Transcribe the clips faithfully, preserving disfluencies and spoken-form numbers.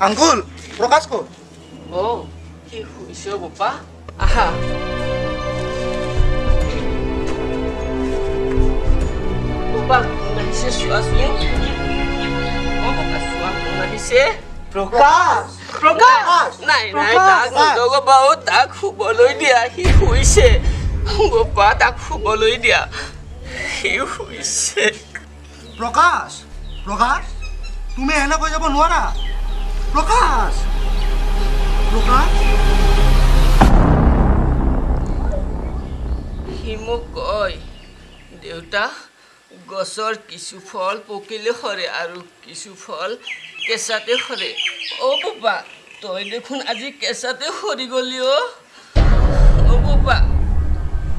Angkul, prokasku. Oh, he who is your papa? Aha. Papa, nahise suasnya. Oh, bukan suas, nahise prokas. Prokas. Naik, naik tak. Dogo bau tak. Boloi dia. He who is your papa tak. Boloi dia. He who is your prokas. Prokas. तुम्हें है ना कोई जब नुआरा प्रकाश प्रकाश हिमुक ओय देवता गसर किसु फल पकिले हरे आरु किसु फल केसाते हरे ओ बाबा तोय देखुन आजि केसाते हरि गलियो ओ बाबा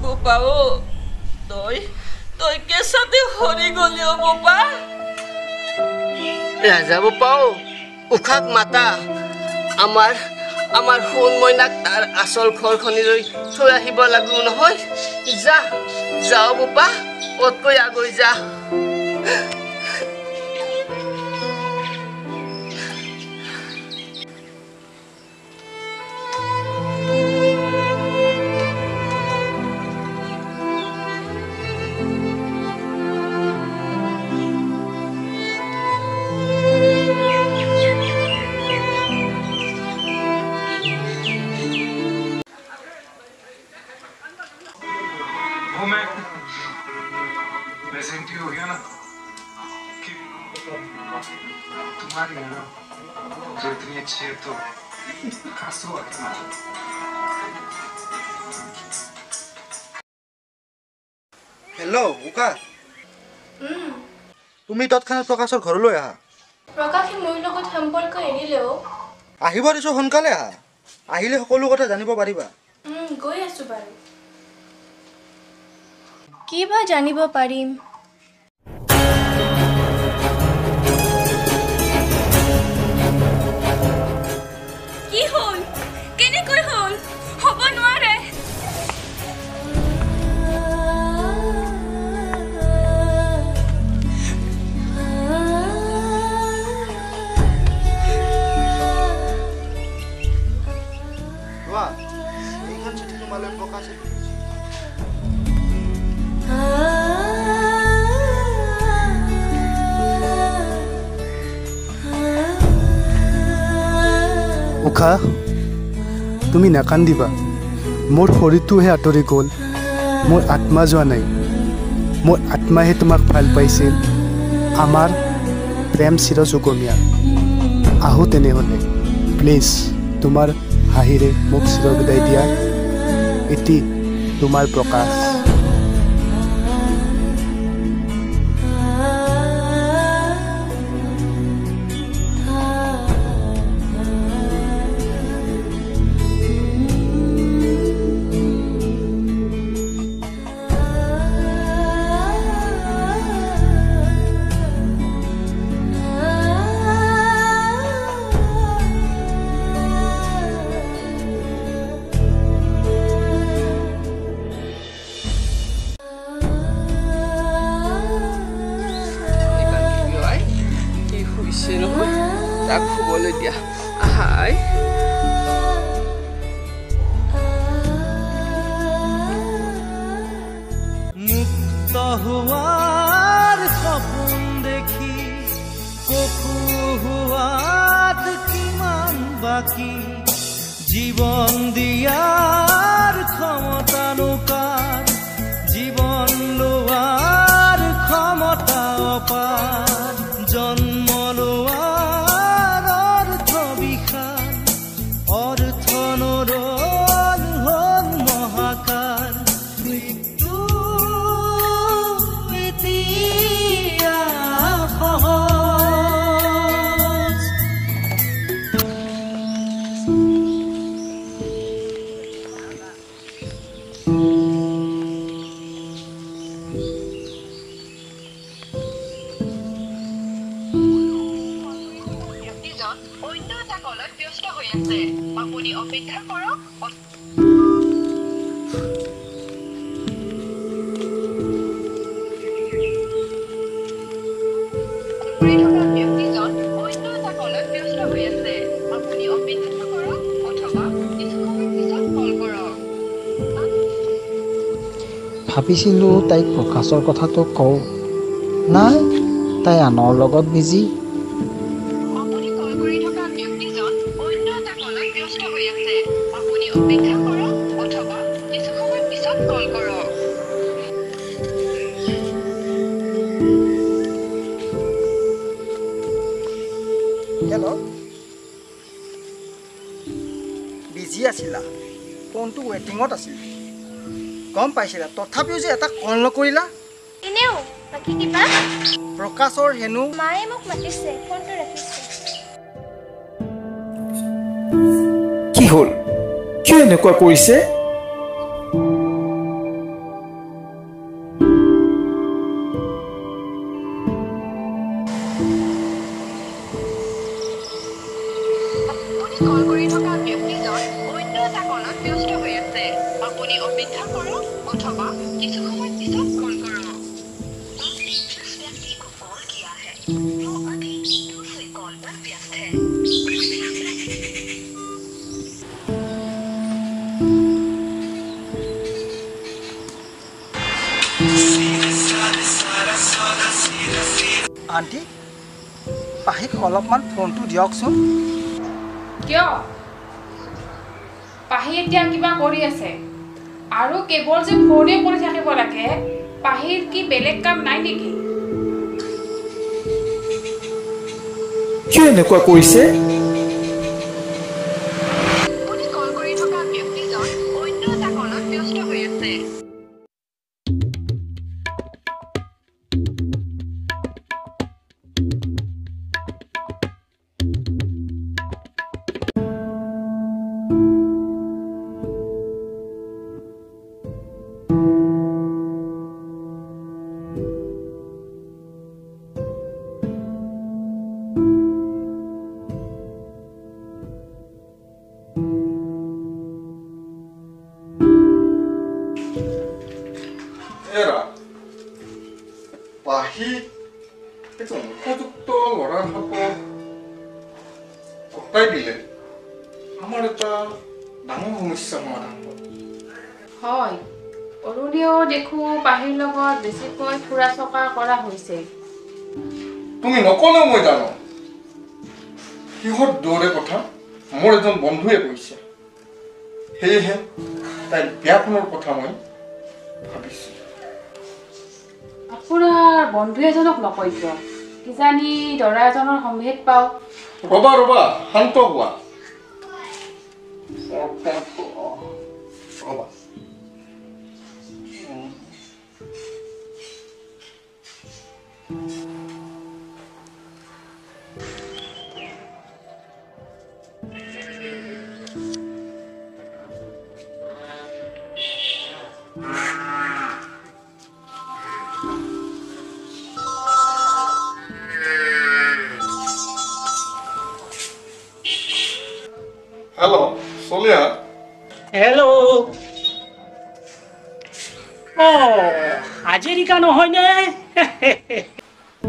बाबा ओ तोय तोय केसाते हरि गलियो बाबा राजा बोपाओ उखाक माता आमार आमार फोन मयनाक तार आसल घर खनि रई थोरा हिबा लागु नहय जा जाओ बोपा ओतकय आगय जा हेलो उका हम तुमी तत्काल प्रकाशर घर लय आ प्रकाश हि मोर লগত সম্পর্ক এৰিলেও আহিব দিছো হনকালে আ আহিলে সকলো কথা জানিব পাৰিবা হুম গৈ আছো বাৰু কিবা জানিব পাৰিম কি হ'ল কেনে কৈ হ'ল হ'ব নোৱাৰে उखा तुम नाकान्दिबा मोर शरीरटोहे आतरि गल मोर आत्मा जोआ नाई मोर आत्माहे तुमाक फाल पाइसिल आमार प्रेम चिरजुगमिया आहू तेने होले प्लिज तुमार हाहिरे मोक चिर विदाय दिया इति तुमार प्रकाश Wait a minute, please don't. Oh, no, the caller is not available. भाविছিলোঁ তাই প্ৰকাশৰ কথাটো কওঁ, নাই তাই আনৰ লগত বিজি। हेलो बिजी आसिला फोन तो वेटिंगत आसिल कम पाइसिला तथापिओ जे एटा कल न करिला इनेउ बाकी किबा प्रकाशर हेनु माए मक मातिसे फोन तो राखिसे की होल के ने को कइसे कॉल কৰি থকা ব্যক্তিজন অন্য এটা কলত ব্যস্ত হৈ আছে। আপুনি অপেক্ষা কৰক অথবা কিছু সময় পিছত কল কৰক। जिस व्यक्ति को कॉल किया है वो अभी दूसरे कॉल पर व्यस्त है। आंटी পাহিক অলপমান ফোনটো দিয়কচোন। क्यों पाही एटिया किबा करी आसे आरो केवल जे फोने करि थाकिब लागे पाहीर की बेलेग काम नाइ नेकि केने को कइसे पुनि कॉल करि थका व्यक्ति जन अन्य ता कलत व्यस्त होय आसे। Pahi itu kudukto orang apa kotai bile, amar ta dango musi sama dango. Hai, orang dia dekhu pahi logo desi koi furasoka kora hoise. Tumi nokono moi dano, kihot dore kotha, mor ekjon bondhue hoise. Hei hei, tai biapunor kotha moi, habis. पूरा बंधु एजनक नकइज किजानी दरा एजनर सम्भेद पाओ रबा रबा शांत हुआ रबा hello सोलिया hello ओ हाजेरिका न होय ने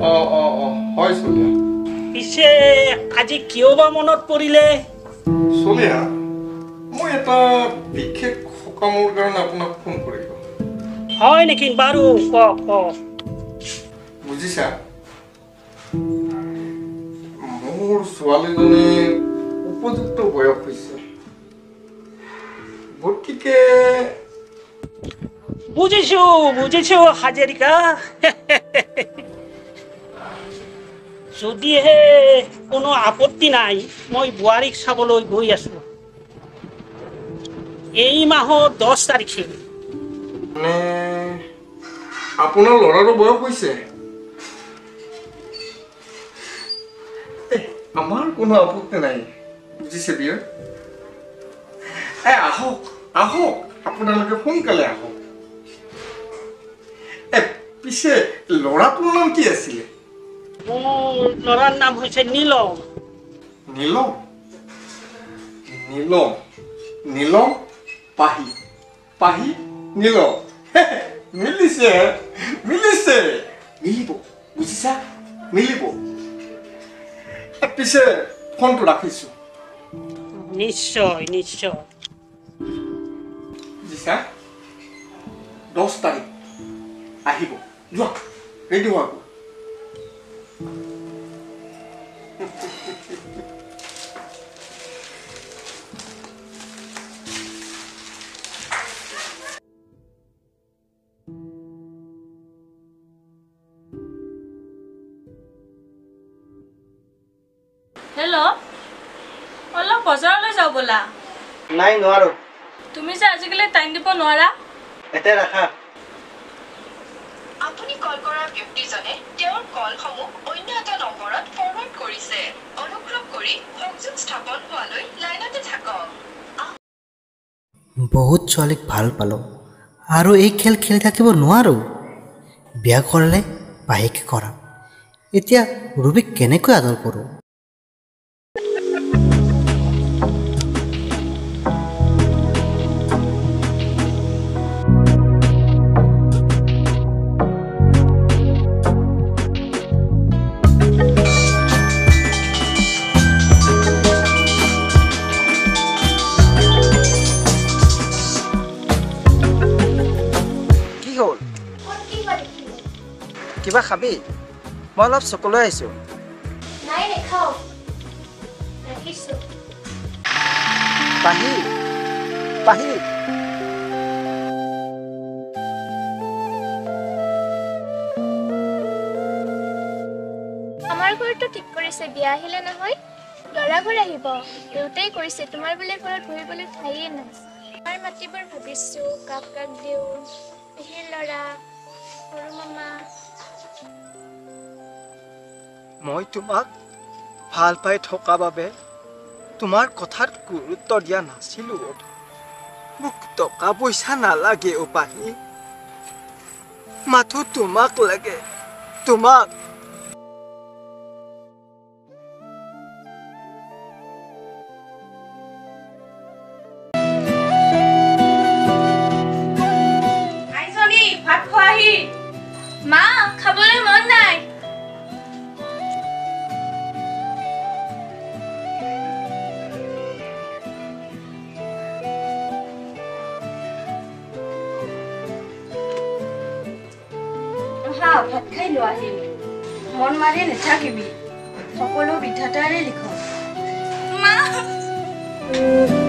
ओ ओ ओ होय सोलिया इसे আজি কিয়বা মনত পৰিলে সোলিয়া মই এটা বিশেষ কামৰ কাৰণে আপোনাক ফোন কৰিলো। হয় নেকি বাৰু ক ক বুজিছা মোৰ ছোৱালীজনী উপযুক্ত বয়স হইছে গতিকে বুজিছো বুজিছো হাজেৰিকা যদিহে কোনো আপত্তি নাই মই বুৱাৰীক চাবলৈ গৈ আছো এই মাহৰ দহ তাৰিখে। মানে আপোনাৰ ল'ৰাৰ বয়স হইছে? আমাৰ কোনো আপত্তি নাই বুজিছে বিয়া। এ আহক আহক আপোনালোকে সোনকালে আহক। এ পিছে ল'ৰাটোৰ নাম কি আছিলে? মোৰ ল'ৰাৰ নাম হৈছে নীলম। নীলম নীলম নীলম পাহি পাহি নীলম মিলিছে মিলিছে মিলিব বুজিছা মিলিব। এ পিছে ফোনটো ৰাখিছো। निश्चय निश्चय जी सर दोस्त तारीख আহিব যোৱা ৰেডি হোৱা हेलो অলপ বজাৰলৈ যাও বলা নাই নোৱাৰো তুমি যে আজিকালি টাইম দিব নোৱাৰা এটা ৰাখা আপুনি কল কৰা ব্যক্তিজনে তেওঁৰ কল সমূহ অন্য এটা নম্বৰত ফৰৱাৰ্ড কৰিছে অনুগ্ৰহ কৰি সংযোগ স্থাপন হোৱালৈ লাইনতে থাকক বহুত চলিক ভাল পালো আৰু এই খেল খেলি থাকিব নোৱাৰো বিয়া কৰলে পাহিক কৰা এতিয়া ৰুবিক কেনেকৈ আদৰ কৰো किबा खाबी মই অলপ চকলৈ আইছো নাই নে খাও ৰাখিছো পাহি পাহি আমাৰ ঘৰটো ঠিক কৰিছে বিয়া আহিলে নহয় দৰা ঘৰ আহিব দেউতাই কৰিছে তোমাৰ বলে ঘৰত বহিবলৈ ঠাইয়ে নাই আমাৰ মাটিবোৰ ভাবিছো কাক কাক দিও হে লৰা সৰু মামা মই তোমাক ভাল পাই থকা বাবে তোমাৰ কথাত গুৰুত্ব দিয়া নাছিলো মোক টকা পইচা নালাগে উপাহি মাথো তোমাক লাগে তোমাক भात खाई लोहि मन मारे नाथाकिबि सकलो बिधातारे लिखो मा